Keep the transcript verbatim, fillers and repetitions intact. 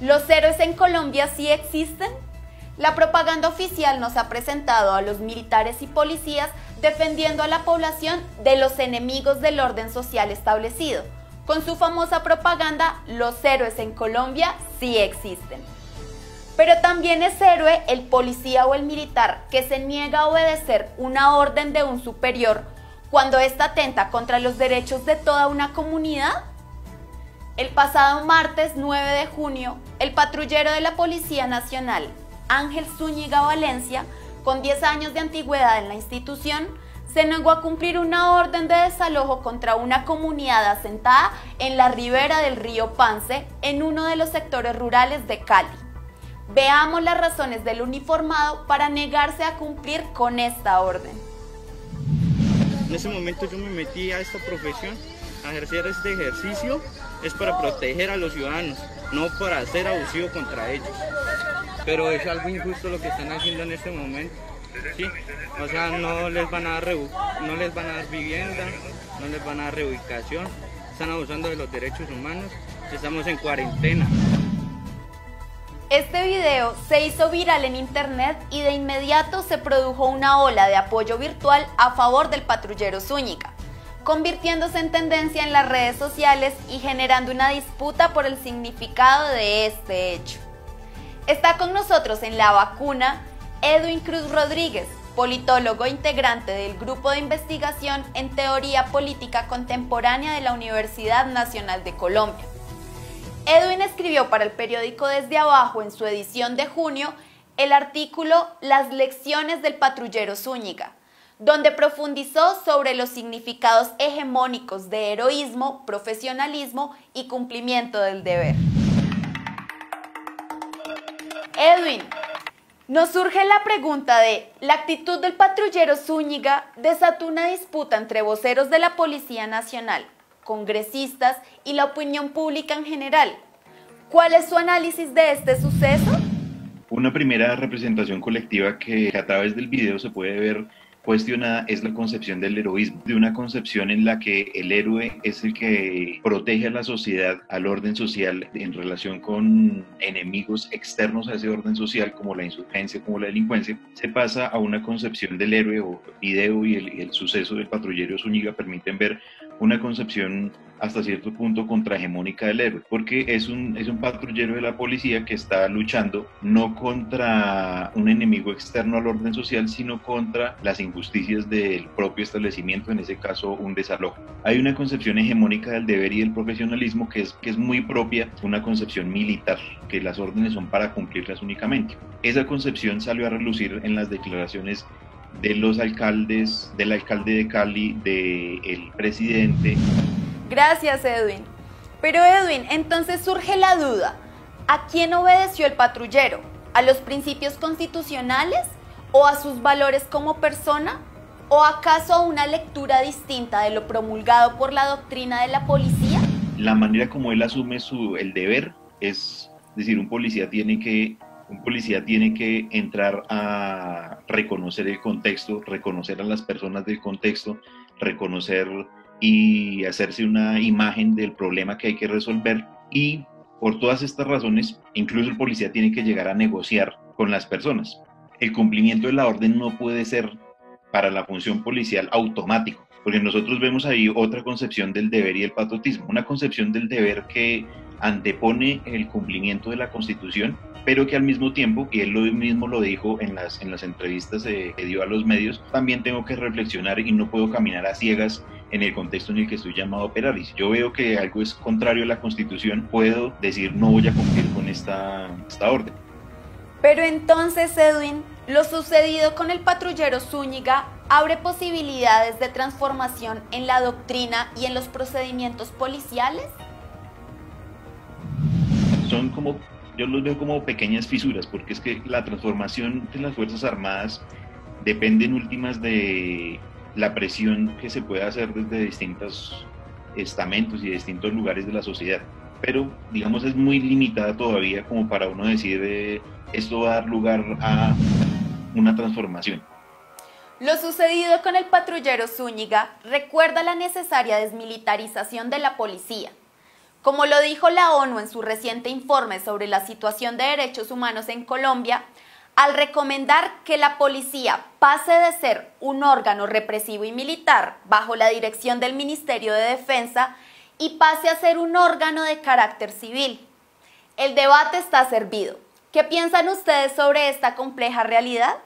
¿Los héroes en Colombia sí existen? La propaganda oficial nos ha presentado a los militares y policías defendiendo a la población de los enemigos del orden social establecido. Con su famosa propaganda, los héroes en Colombia sí existen. Pero también es héroe el policía o el militar que se niega a obedecer una orden de un superior cuando ésta atenta contra los derechos de toda una comunidad. El pasado martes nueve de junio, el patrullero de la Policía Nacional, Ángel Zúñiga Valencia, con diez años de antigüedad en la institución, se negó a cumplir una orden de desalojo contra una comunidad asentada en la ribera del río Pance, en uno de los sectores rurales de Cali. Veamos las razones del uniformado para negarse a cumplir con esta orden. En ese momento yo me metí a esta profesión, a ejercer este ejercicio, es para proteger a los ciudadanos, no para ser abusivo contra ellos. Pero es algo injusto lo que están haciendo en este momento, ¿sí? O sea, no les van a dar, no les van a dar vivienda, no les van a dar reubicación, están abusando de los derechos humanos, estamos en cuarentena. Este video se hizo viral en internet y de inmediato se produjo una ola de apoyo virtual a favor del patrullero Zúñiga, convirtiéndose en tendencia en las redes sociales y generando una disputa por el significado de este hecho. Está con nosotros en La Vacuna Edwin Cruz Rodríguez, politólogo integrante del Grupo de Investigación en Teoría Política Contemporánea de la Universidad Nacional de Colombia. Edwin escribió para el periódico Desde Abajo, en su edición de junio, el artículo Las lecciones del patrullero Zúñiga, donde profundizó sobre los significados hegemónicos de heroísmo, profesionalismo y cumplimiento del deber. Edwin, nos surge la pregunta de, ¿la actitud del patrullero Zúñiga desató una disputa entre voceros de la Policía Nacional, congresistas y la opinión pública en general? ¿Cuál es su análisis de este suceso? Una primera representación colectiva que a través del video se puede ver cuestionada es la concepción del heroísmo, de una concepción en la que el héroe es el que protege a la sociedad, al orden social, en relación con enemigos externos a ese orden social, como la insurgencia, como la delincuencia. Se pasa a una concepción del héroe, o video y el, el suceso del patrullero Zúñiga permiten ver una concepción hasta cierto punto contrahegemónica del héroe, porque es un, es un patrullero de la policía que está luchando no contra un enemigo externo al orden social, sino contra las injusticias del propio establecimiento, en ese caso un desalojo. Hay una concepción hegemónica del deber y del profesionalismo que es, que es muy propia, una concepción militar, que las órdenes son para cumplirlas únicamente. Esa concepción salió a relucir en las declaraciones de los alcaldes, del alcalde de Cali, del presidente. Gracias, Edwin. Pero Edwin, entonces surge la duda, ¿a quién obedeció el patrullero? ¿A los principios constitucionales? ¿O a sus valores como persona? ¿O acaso a una lectura distinta de lo promulgado por la doctrina de la policía? La manera como él asume su, el deber, es decir, un policía tiene que... Un policía tiene que entrar a reconocer el contexto, reconocer a las personas del contexto, reconocer y hacerse una imagen del problema que hay que resolver. Y por todas estas razones, incluso el policía tiene que llegar a negociar con las personas. El cumplimiento de la orden no puede ser para la función policial automático, porque nosotros vemos ahí otra concepción del deber y el patriotismo, una concepción del deber que antepone el cumplimiento de la Constitución, pero que al mismo tiempo, y él lo mismo lo dijo en las, en las entrevistas eh, que dio a los medios, también tengo que reflexionar y no puedo caminar a ciegas en el contexto en el que estoy llamado a operar. Y si yo veo que algo es contrario a la Constitución, puedo decir no voy a cumplir con esta, esta orden. Pero entonces, Edwin, lo sucedido con el patrullero Zúñiga abre posibilidades de transformación en la doctrina y en los procedimientos policiales. Son como, yo los veo como pequeñas fisuras, porque es que la transformación de las Fuerzas Armadas depende en últimas de la presión que se puede hacer desde distintos estamentos y distintos lugares de la sociedad, pero digamos es muy limitada todavía como para uno decir eh, esto va a dar lugar a una transformación. Lo sucedido con el patrullero Zúñiga recuerda la necesaria desmilitarización de la policía. Como lo dijo la ONU en su reciente informe sobre la situación de derechos humanos en Colombia, al recomendar que la policía pase de ser un órgano represivo y militar bajo la dirección del Ministerio de Defensa y pase a ser un órgano de carácter civil. El debate está servido. ¿Qué piensan ustedes sobre esta compleja realidad?